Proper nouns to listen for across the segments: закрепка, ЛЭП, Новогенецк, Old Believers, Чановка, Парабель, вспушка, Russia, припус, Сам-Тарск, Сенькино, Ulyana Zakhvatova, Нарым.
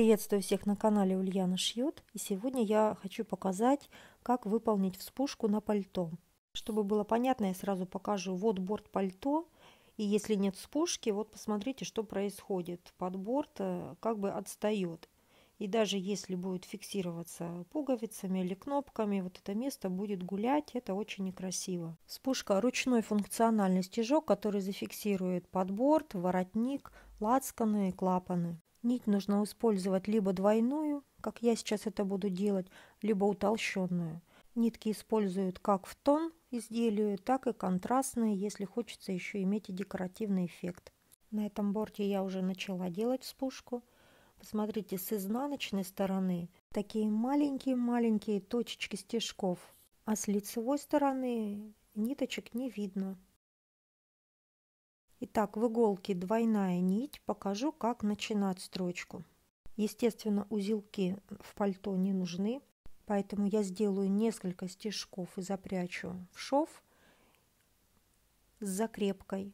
Приветствую всех на канале Ульяна Шьет, и сегодня я хочу показать, как выполнить вспушку на пальто. Чтобы было понятно, я сразу покажу. Вот борт пальто, и если нет вспушки, вот посмотрите, что происходит. Под борт как бы отстает, и даже если будет фиксироваться пуговицами или кнопками, вот это место будет гулять, это очень некрасиво. Вспушка — ручной функциональный стежок, который зафиксирует под борт, воротник, лацканы и клапаны. Нить нужно использовать либо двойную, как я сейчас это буду делать, либо утолщенную. Нитки используют как в тон изделию, так и контрастные, если хочется еще иметь и декоративный эффект. На этом борте я уже начала делать вспушку. Посмотрите, с изнаночной стороны такие маленькие-маленькие точечки стежков, а с лицевой стороны ниточек не видно. Итак, в иголке двойная нить, покажу, как начинать строчку. Естественно, узелки в пальто не нужны, поэтому я сделаю несколько стежков и запрячу в шов с закрепкой,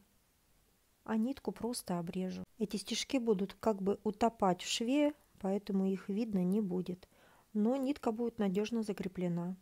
а нитку просто обрежу. Эти стежки будут как бы утопать в шве, поэтому их видно не будет, но нитка будет надежно закреплена.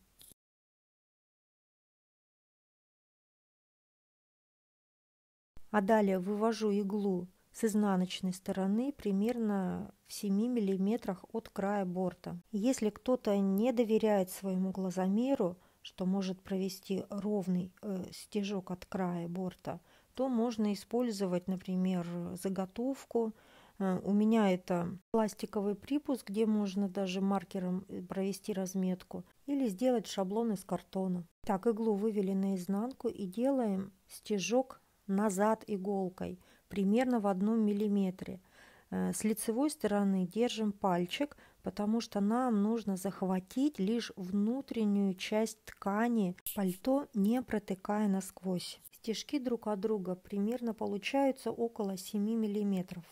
А далее вывожу иглу с изнаночной стороны примерно в 7 мм от края борта. Если кто-то не доверяет своему глазомеру, что может провести ровный стежок от края борта, то можно использовать, например, заготовку. У меня это пластиковый припус, где можно даже маркером провести разметку, или сделать шаблон из картона. Так, иглу вывели наизнанку и делаем стежок назад иголкой примерно в 1 миллиметре. С лицевой стороны держим пальчик, потому что нам нужно захватить лишь внутреннюю часть ткани пальто, не протыкая насквозь. Стежки друг от друга примерно получаются около 7 миллиметров.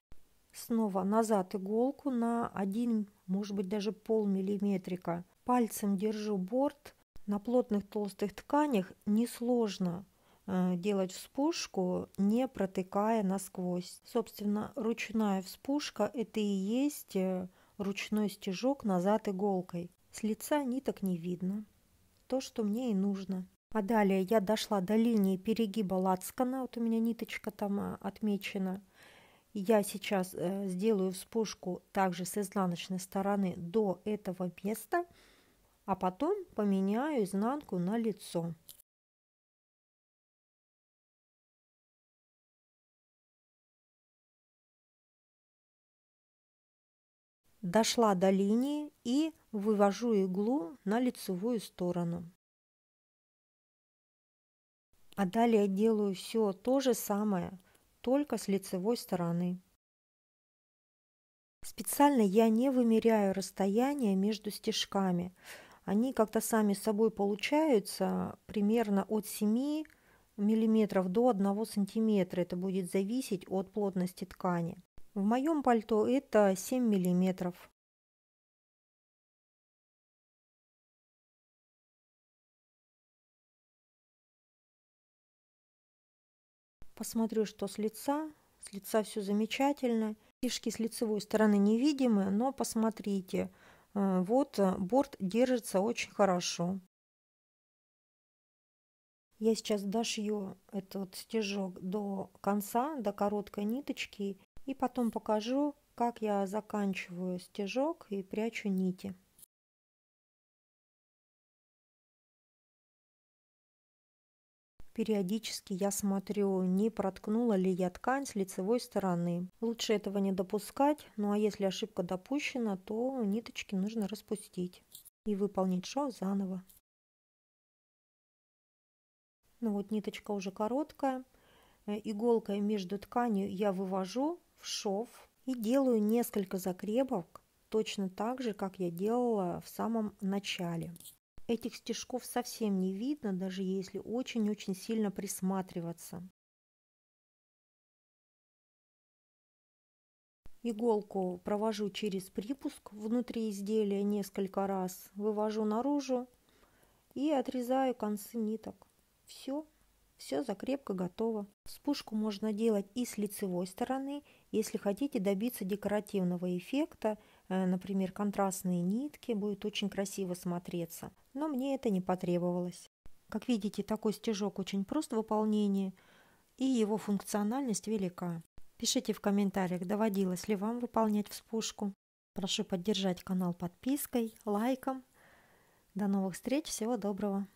Снова назад иголку на 1, может быть, даже полмиллиметрика. Пальцем держу борт. На плотных толстых тканях несложно делать вспушку, не протыкая насквозь. Собственно, ручная вспушка — это и есть ручной стежок назад иголкой. С лица ниток не видно, то, что мне и нужно. А далее я дошла до линии перегиба лацкана, вот у меня ниточка там отмечена. Я сейчас сделаю вспушку также с изнаночной стороны до этого места, а потом поменяю изнанку на лицо. Дошла до линии и вывожу иглу на лицевую сторону. А далее делаю все то же самое, только с лицевой стороны. Специально я не вымеряю расстояние между стежками. Они как-то сами собой получаются примерно от 7 мм до 1 см. Это будет зависеть от плотности ткани. В моем пальто это 7 мм. Посмотрю, что с лица. С лица все замечательно. Стежки с лицевой стороны невидимы, но посмотрите, вот борт держится очень хорошо. Я сейчас дошью этот стежок до конца, до короткой ниточки. И потом покажу, как я заканчиваю стежок и прячу нити. Периодически я смотрю, не проткнула ли я ткань с лицевой стороны. Лучше этого не допускать, ну а если ошибка допущена, то ниточки нужно распустить и выполнить шов заново. Ну вот, ниточка уже короткая. Иголкой между тканью я вывожу в шов и делаю несколько закрепок, точно так же, как я делала в самом начале. Этих стежков совсем не видно, даже если очень-очень сильно присматриваться. Иголку провожу через припуск внутри изделия несколько раз, вывожу наружу и отрезаю концы ниток. Все. Все, закрепка готова. Вспушку можно делать и с лицевой стороны. Если хотите добиться декоративного эффекта, например, контрастные нитки, будет очень красиво смотреться. Но мне это не потребовалось. Как видите, такой стежок очень прост в выполнении, и его функциональность велика. Пишите в комментариях, доводилось ли вам выполнять вспушку. Прошу поддержать канал подпиской, лайком. До новых встреч, всего доброго!